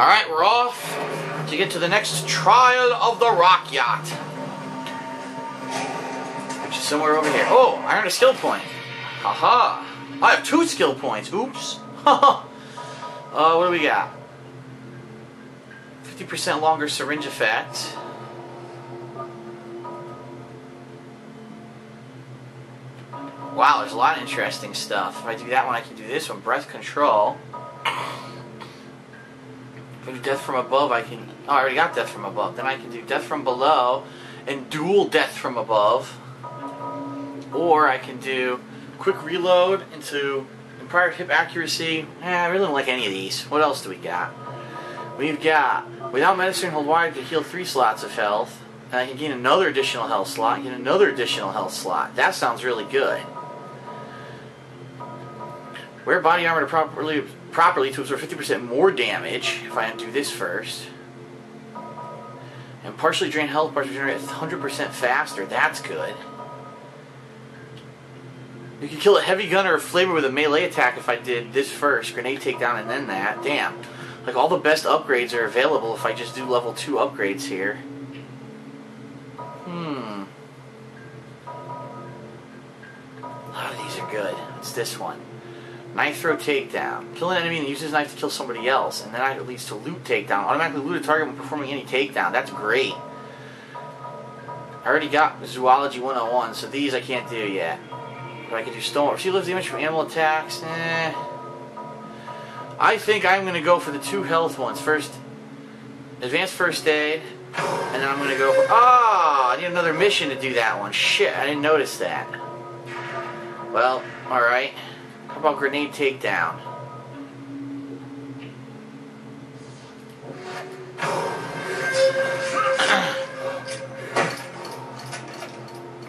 Alright, we're off to get to the next trial of the rock yacht, which is somewhere over here. Oh, I earned a skill point. Haha. I have 2 skill points. Oops. Haha. What do we got? 50% longer syringe effect. Wow, there's a lot of interesting stuff. If I do that one, I can do this one. Breath control. If I do death from above, I can... Oh, I already got death from above. Then I can do death from below and dual death from above. Or I can do quick reload into prior hip accuracy. I really don't like any of these. What else do we got? We've got... Without medicine, hold wide, I can heal 3 slots of health. And I can gain another additional health slot and another additional health slot. That sounds really good. Wear body armor to properly to absorb 50% more damage, if I undo this first. And partially drain health bars regenerate 100% faster. That's good. You can kill a heavy gun or a flavor with a melee attack if I did this first. Grenade takedown and then that. Damn. Like, all the best upgrades are available if I just do level 2 upgrades here. A lot of these are good. It's this one. Knife throw takedown. Kill an enemy and use his knife to kill somebody else. And that leads to loot takedown. Automatically loot a target when performing any takedown. That's great. I already got Zoology 101, so these I can't do yet. But I can do stone. If she lives the image from animal attacks, I think I'm going to go for the 2 health ones. First, advanced first aid. And then I'm going to go for... Ah! I need another mission to do that one. Shit, I didn't notice that. Well, alright. How about grenade takedown?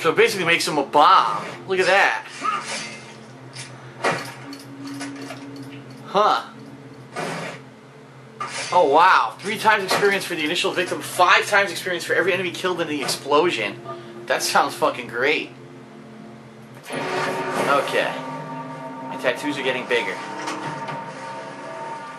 So it basically makes him a bomb. Look at that. Huh. Oh wow. 3 times experience for the initial victim, 5 times experience for every enemy killed in the explosion. That sounds fucking great. Okay. My tattoos are getting bigger.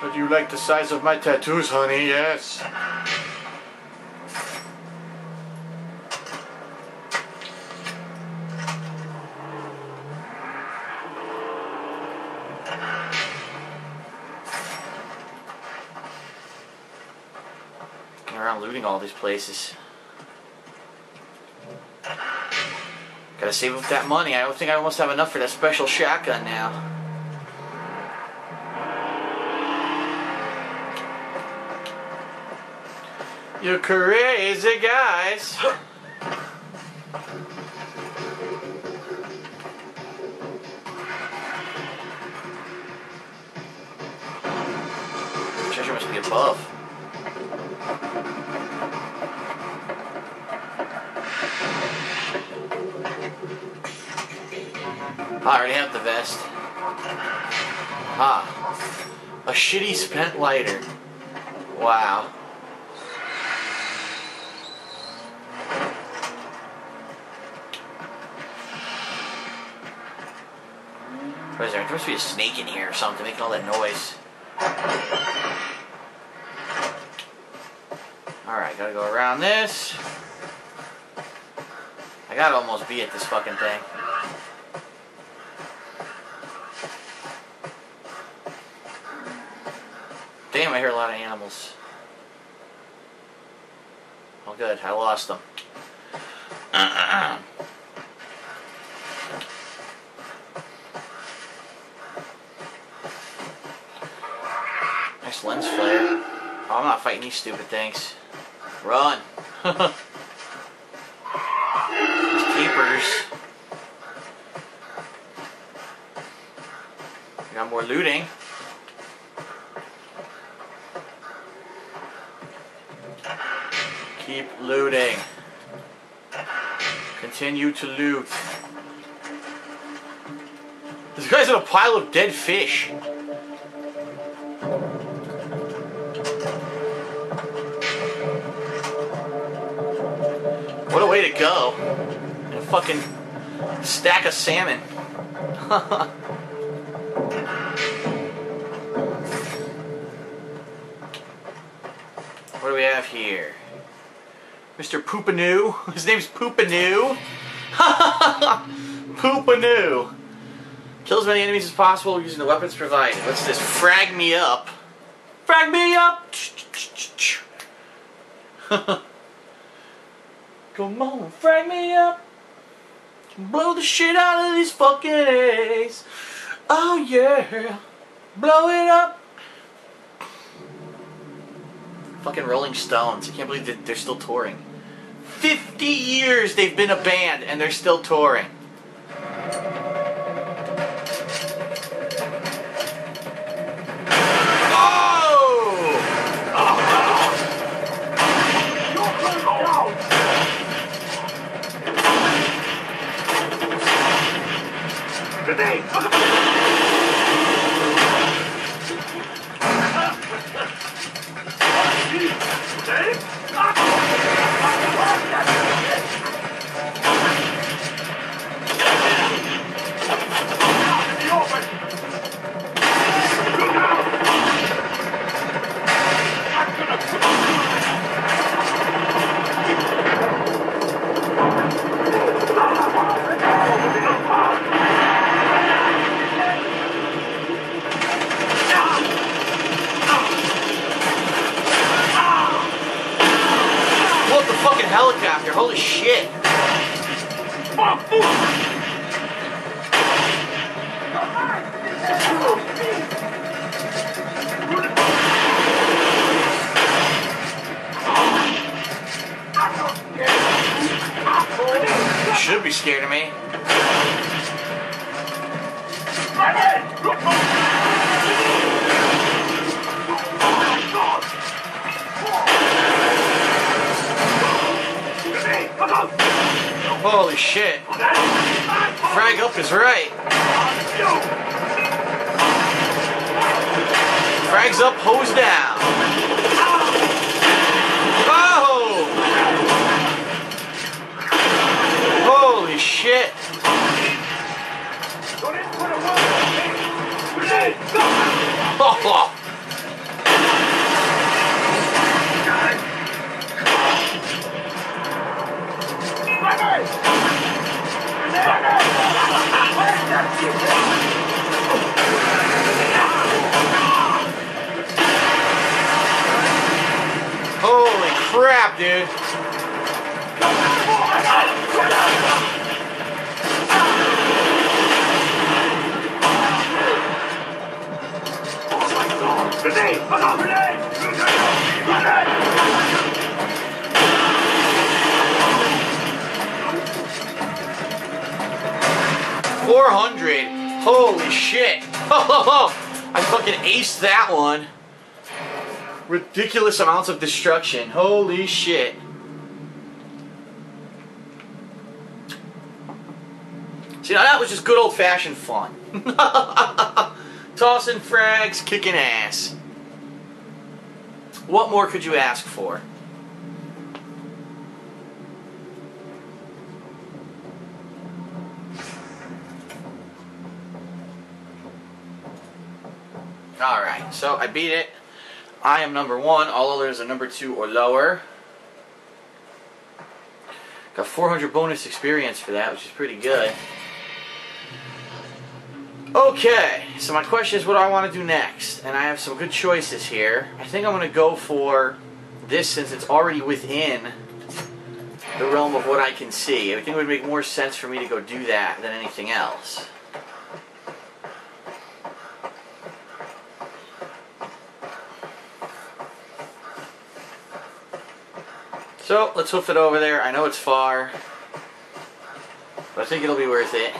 But you like the size of my tattoos, honey, yes. Getting around looting all these places. Gotta save up that money. I don't think I almost have enough for that special shotgun now. You're crazy, guys. Treasure must be above. I already have the vest. Ah. A shitty spent lighter. Wow. What is there? There must be a snake in here or something making all that noise. Alright, gotta go around this. I gotta almost be at this fucking thing. Damn, I hear a lot of animals. Oh good, I lost them. Nice lens flare. Oh, I'm not fighting these stupid things. Run! These keepers. We got more looting. Keep looting. Continue to loot. This guy's in a pile of dead fish. What a way to go. And a fucking stack of salmon. What do we have here? Mr. Poopanoo. His name's Poopanoo. Poopanoo. Kill as many enemies as possible using the weapons provided. What's this? Frag me up. Frag me up! Come on, frag me up. Blow the shit out of these fucking eggs. Oh yeah. Blow it up. Fucking Rolling Stones. I can't believe that they're still touring. 50 years they've been a band and they're still touring. Helicopter, holy shit. You should be scared of me. Holy shit. Frag up is right. Frag's up, hose down. Oh! Holy shit. Oh! Holy crap, dude. Holy shit. I fucking aced that one. Ridiculous amounts of destruction. Holy shit. See, now that was just good old-fashioned fun. Tossing frags, kicking ass. What more could you ask for? Alright, so I beat it. I am number one. All others are number two or lower. Got 400 bonus experience for that, which is pretty good. Okay, so my question is what do I want to do next? And I have some good choices here. I think I'm going to go for this since it's already within the realm of what I can see. I think it would make more sense for me to go do that than anything else. So, let's hoof it over there. I know it's far, but I think it'll be worth it.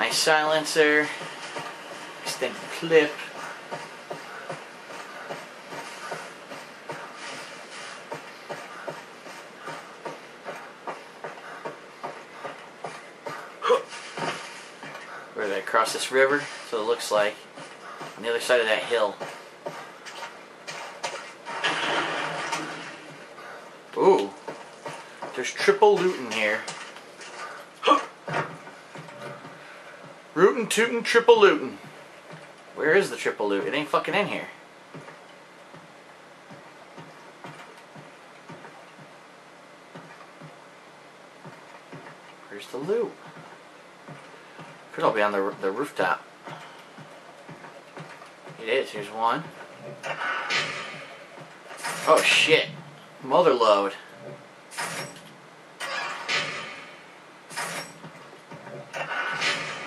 Nice silencer. Extended clip. Across this river, so it looks like on the other side of that hill. Ooh, there's triple loot in here. Rootin' tootin' triple lootin'. Where is the triple loot? It ain't fucking in here. Where's the loot? Could all be on the rooftop. It is. Here's one. Oh shit. Mother load.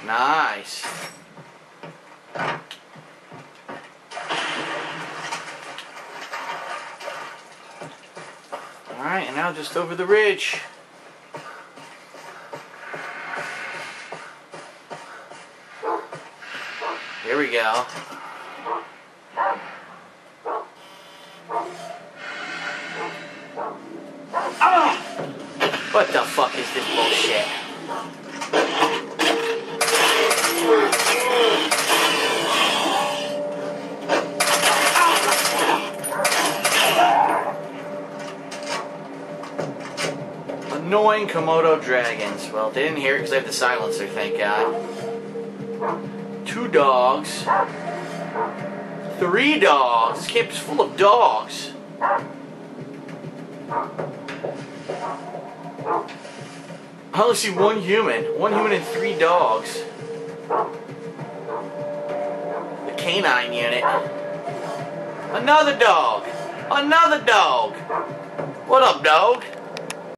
Nice. Alright, and now just over the ridge. Here we go. Ah! What the fuck is this bullshit? Annoying Komodo dragons. Well, they didn't hear it because they have the silencer, thank God. 2 dogs. 3 dogs. This camp is full of dogs. I only see 1 human. 1 human and 3 dogs. The canine unit. Another dog. Another dog. What up, dog?